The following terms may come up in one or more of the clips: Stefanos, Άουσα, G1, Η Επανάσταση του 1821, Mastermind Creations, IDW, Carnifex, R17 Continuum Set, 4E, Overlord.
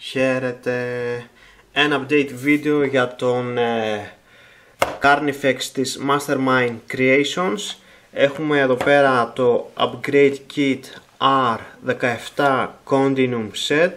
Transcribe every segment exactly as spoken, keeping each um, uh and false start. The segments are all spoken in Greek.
Shared uh, an update video για τον uh, Carnifex της Mastermind Creations. Έχουμε εδώ πέρα το Upgrade Kit αρ δεκαεπτά Continuum Set,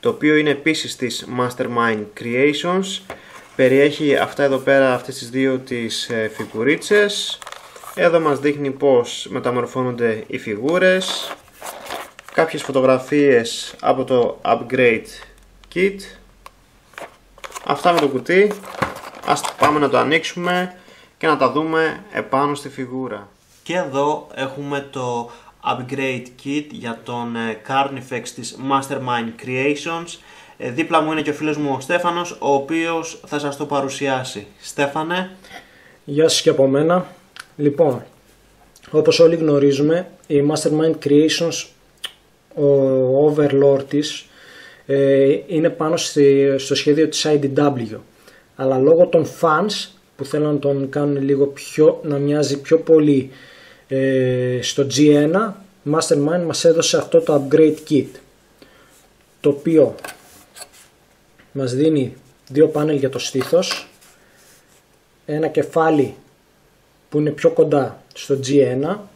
το οποίο είναι επίσης της Mastermind Creations. Περιέχει αυτά εδώ πέρα, αυτές τις δύο τις uh, φιγουρίτσες. Εδώ μας δείχνει πως μεταμορφώνονται οι φιγούρες, κάποιες φωτογραφίες από το Upgrade Kit. Αυτά με το κουτί. Ας πάμε να το ανοίξουμε και να τα δούμε επάνω στη φιγούρα. Και εδώ έχουμε το Upgrade Kit για τον Carnifex της Mastermind Creations. Δίπλα μου είναι και ο φίλος μου ο Στέφανος, ο οποίος θα σας το παρουσιάσει. Στέφανε. Γεια σας και από μένα. Λοιπόν, όπως όλοι γνωρίζουμε, η Mastermind Creations, ο Overlord της, ε, είναι πάνω στη, στο σχέδιο της άι ντι ντάμπλιου, αλλά λόγω των fans που θέλουν να τον κάνουν λίγο πιο, να μοιάζει πιο πολύ ε, στο τζι ένα, Mastermind μας έδωσε αυτό το Upgrade Kit, το οποίο μας δίνει δύο πάνελ για το στήθος, ένα κεφάλι που είναι πιο κοντά στο τζι ένα,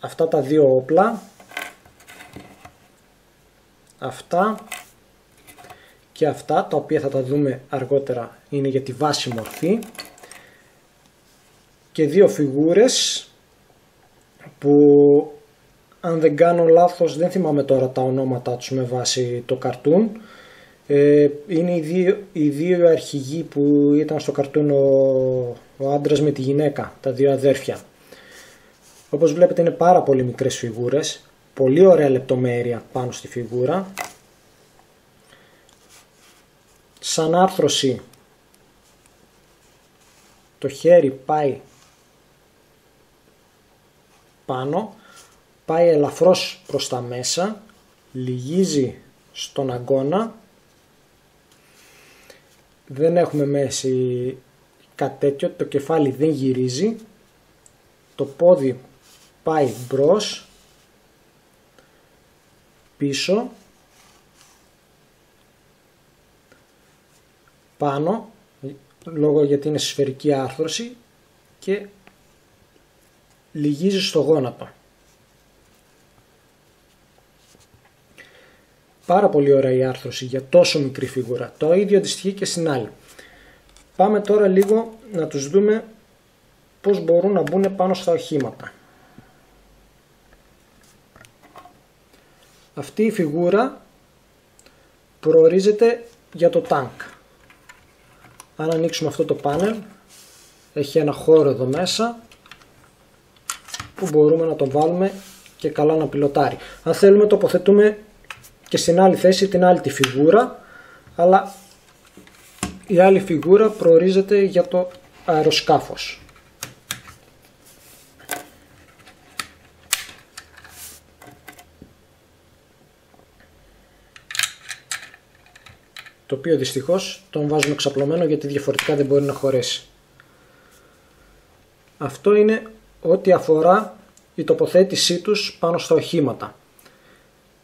αυτά τα δύο όπλα, αυτά και αυτά, τα οποία θα τα δούμε αργότερα, είναι για τη βάση μορφή, και δύο φιγούρες που, αν δεν κάνω λάθος, δεν θυμάμαι τώρα τα ονόματά τους με βάση το καρτούν. Είναι οι δύο, οι δύο αρχηγοί που ήταν στο καρτούν, ο, ο άντρας με τη γυναίκα, τα δύο αδέρφια. Όπως βλέπετε είναι πάρα πολύ μικρές φιγούρες, πολύ ωραία λεπτομέρεια πάνω στη φιγούρα. Σαν άρθρωση, το χέρι πάει πάνω, πάει ελαφρώς προς τα μέσα, λυγίζει στον αγκώνα. Δεν έχουμε μέση κάτι τέτοιο, το κεφάλι δεν γυρίζει, το πόδι πάει μπρος, πίσω, πάνω, λόγω γιατί είναι σφαιρική άρθρωση, και λυγίζει στο γόνατο. Πάρα πολύ ωραία η άρθρωση για τόσο μικρή φιγούρα. Το ίδιο αντιστοιχεί και στην άλλη. Πάμε τώρα λίγο να τους δούμε πώς μπορούν να μπουν πάνω στα οχήματα. Αυτή η φιγούρα προορίζεται για το τάγκ. Αν ανοίξουμε αυτό το πάνελ, έχει ένα χώρο εδώ μέσα που μπορούμε να τον βάλουμε και καλά να πιλοτάρει. Αν θέλουμε τοποθετούμε και στην άλλη θέση την άλλη τη φιγούρα, αλλά η άλλη φιγούρα προορίζεται για το αεροσκάφος. Το οποίο δυστυχώς τον βάζουμε ξαπλωμένο, γιατί διαφορετικά δεν μπορεί να χωρέσει. Αυτό είναι ό,τι αφορά η τοποθέτησή τους πάνω στα οχήματα.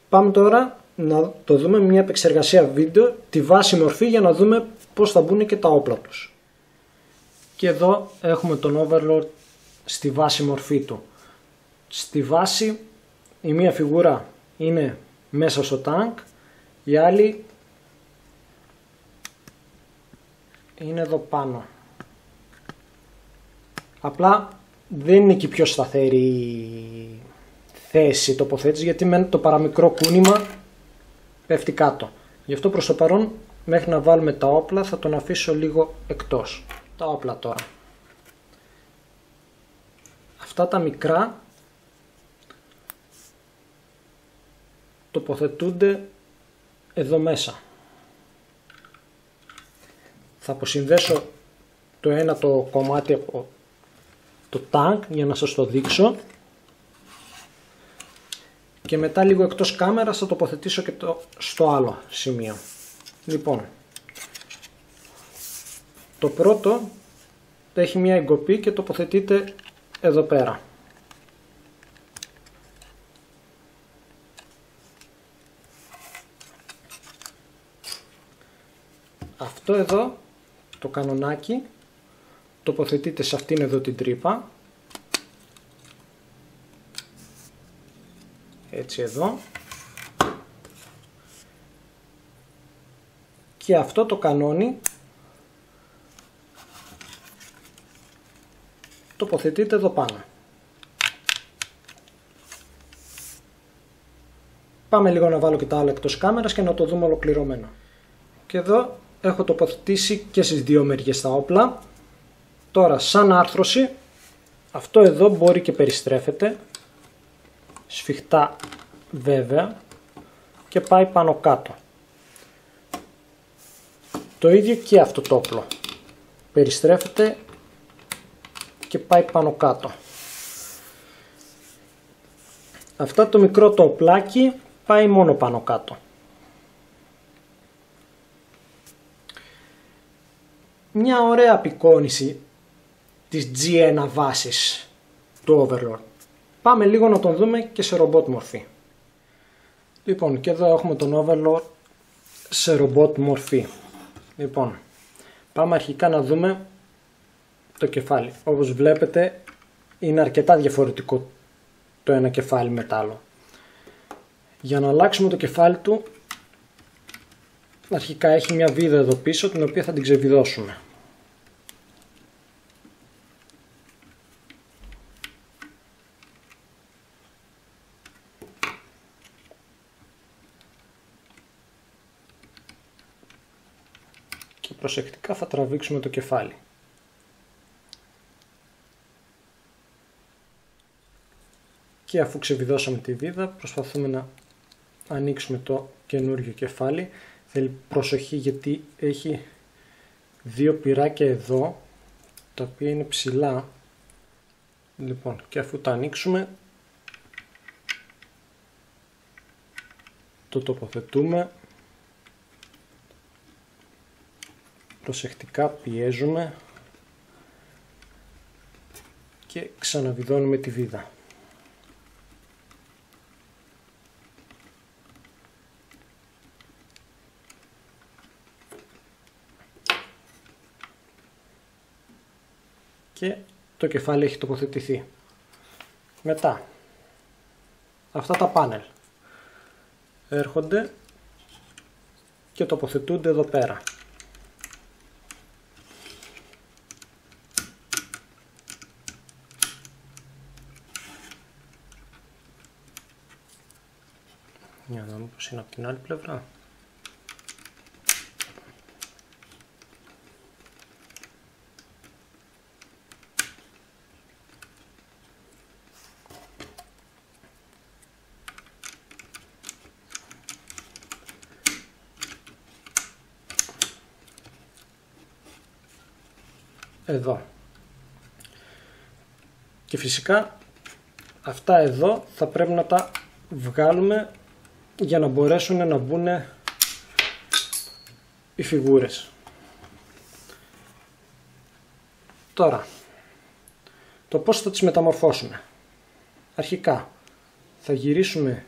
Πάμε τώρα να το δούμε μια επεξεργασία βίντεο, τη βάση μορφή, για να δούμε πώς θα μπουν και τα όπλα τους. Και εδώ έχουμε τον Overlord στη βάση μορφή του. Στη βάση η μία φιγούρα είναι μέσα στο τάγκ, η άλλη είναι εδώ πάνω. Απλά δεν είναι και πιο σταθερή η θέση τοποθέτηση, γιατί με το παραμικρό κούνημα πέφτει κάτω. Γι' αυτό προς το παρόν, μέχρι να βάλουμε τα όπλα, θα τον αφήσω λίγο εκτός. Τα όπλα τώρα. Αυτά τα μικρά τοποθετούνται εδώ μέσα. Θα αποσυνδέσω το ένα το κομμάτι από το τάγκ για να σας το δείξω. Και μετά λίγο εκτός κάμερας θα τοποθετήσω και το στο άλλο σημείο. Λοιπόν, το πρώτο έχει μια εγκοπή και τοποθετείται εδώ πέρα. αυτό εδώ το κανονάκι τοποθετείται σε αυτήν εδώ την τρύπα, έτσι εδώ, και αυτό το κανόνι τοποθετείται εδώ πάνω. Πάμε λίγο να βάλω και τα άλλα εκτός κάμερας και να το δούμε ολοκληρωμένο. Και εδώ έχω τοποθετήσει και στις δύο μεριές τα όπλα. Τώρα σαν άρθρωση αυτό εδώ μπορεί και περιστρέφεται σφιχτά βέβαια και πάει πάνω κάτω. Το ίδιο και αυτό το όπλο περιστρέφεται και πάει πάνω κάτω. Αυτά το μικρό το οπλάκι πάει μόνο πάνω κάτω. Μια ωραία απεικόνηση της τζι ένα βάσης του Overlord. Πάμε λίγο να τον δούμε και σε ρομπότ μορφή. Λοιπόν, και εδώ έχουμε τον Overlord σε ρομπότ μορφή. Λοιπόν, πάμε αρχικά να δούμε το κεφάλι. Όπως βλέπετε είναι αρκετά διαφορετικό το ένα κεφάλι με το άλλο. Για να αλλάξουμε το κεφάλι του, αρχικά έχει μια βίδα εδώ πίσω την οποία θα την ξεβιδώσουμε. Και προσεκτικά θα τραβήξουμε το κεφάλι. Και αφού ξεβιδώσαμε τη βίδα προσπαθούμε να ανοίξουμε το καινούριο κεφάλι. Θέλει προσοχή γιατί έχει δύο πυράκια εδώ τα οποία είναι ψηλά. Λοιπόν, και αφού τα ανοίξουμε το τοποθετούμε προσεκτικά, πιέζουμε και ξαναβιδώνουμε τη βίδα. Και το κεφάλι έχει τοποθετηθεί. Μετά αυτά τα πάνελ έρχονται και τοποθετούνται εδώ πέρα. Για να δούμε πως είναι από την άλλη πλευρά. Εδώ. Και φυσικά αυτά εδώ θα πρέπει να τα βγάλουμε για να μπορέσουν να μπουν οι φιγούρες. Τώρα το πώς θα τις μεταμορφώσουμε. Αρχικά θα γυρίσουμε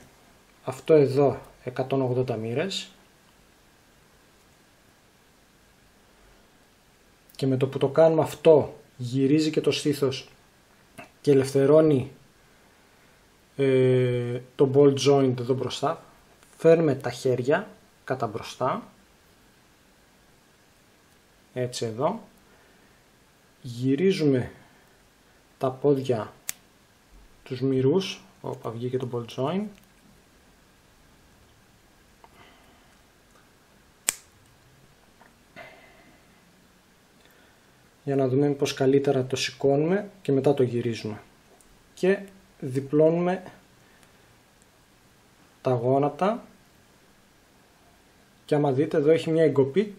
αυτό εδώ εκατόν ογδόντα μοίρες. Και με το που το κάνουμε αυτό γυρίζει και το στήθος και ελευθερώνει ε, το ball joint εδώ μπροστά. Φέρνουμε τα χέρια κατά μπροστά, έτσι εδώ, γυρίζουμε τα πόδια τους μυρούς, όπα βγήκε το ball joint, για να δούμε πως καλύτερα το σηκώνουμε και μετά το γυρίζουμε. Και διπλώνουμε τα γόνατα και άμα δείτε εδώ έχει μια εγκοπή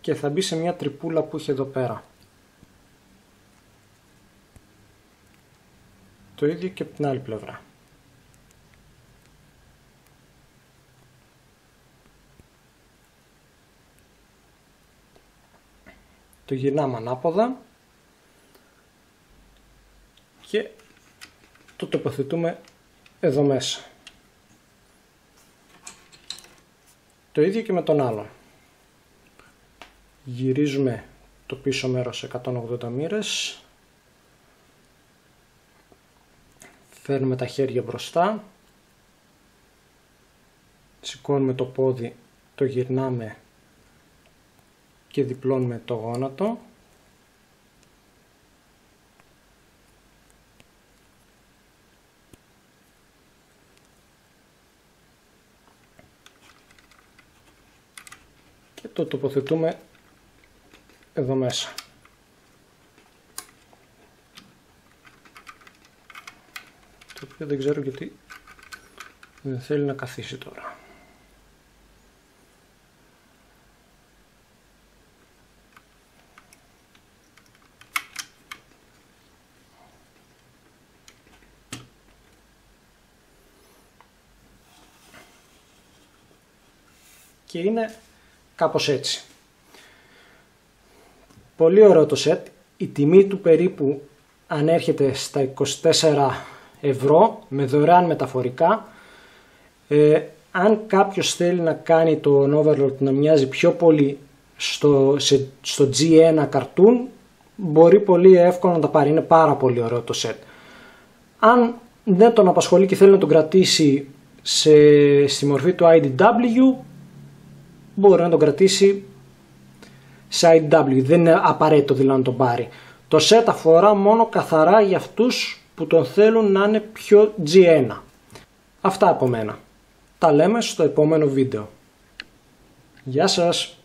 και θα μπει σε μια τρυπούλα που είχε εδώ πέρα. Το ίδιο και από την άλλη πλευρά. Το γυρνάμε ανάποδα και το τοποθετούμε εδώ μέσα. Το ίδιο και με τον άλλο. γυρίζουμε το πίσω μέρος εκατόν ογδόντα μοίρες, φέρνουμε τα χέρια μπροστά, σηκώνουμε το πόδι, το γυρνάμε και διπλώνουμε το γόνατο. Και το τοποθετούμε εδώ μέσα. Το οποίο δεν ξέρω γιατί δεν θέλει να καθίσει τώρα. Και είναι κάπως έτσι. Πολύ ωραίο το σετ. Η τιμή του περίπου ανέρχεται στα είκοσι τέσσερα ευρώ με δωρεάν μεταφορικά. Ε, αν κάποιος θέλει να κάνει τον Overlord να μοιάζει πιο πολύ στο, σε, στο τζι ένα καρτούν, μπορεί πολύ εύκολα να τα πάρει. Είναι πάρα πολύ ωραίο το σετ. Αν δεν τον απασχολεί και θέλει να τον κρατήσει σε, στη μορφή του άι ντι ντάμπλιου, μπορεί να τον κρατήσει σε άι ντι ντάμπλιου. Δεν είναι απαραίτητο δηλαδή να τον πάρει. Το set αφορά μόνο καθαρά για αυτούς που τον θέλουν να είναι πιο τζι ένα. Αυτά από μένα. Τα λέμε στο επόμενο βίντεο. Γεια σας!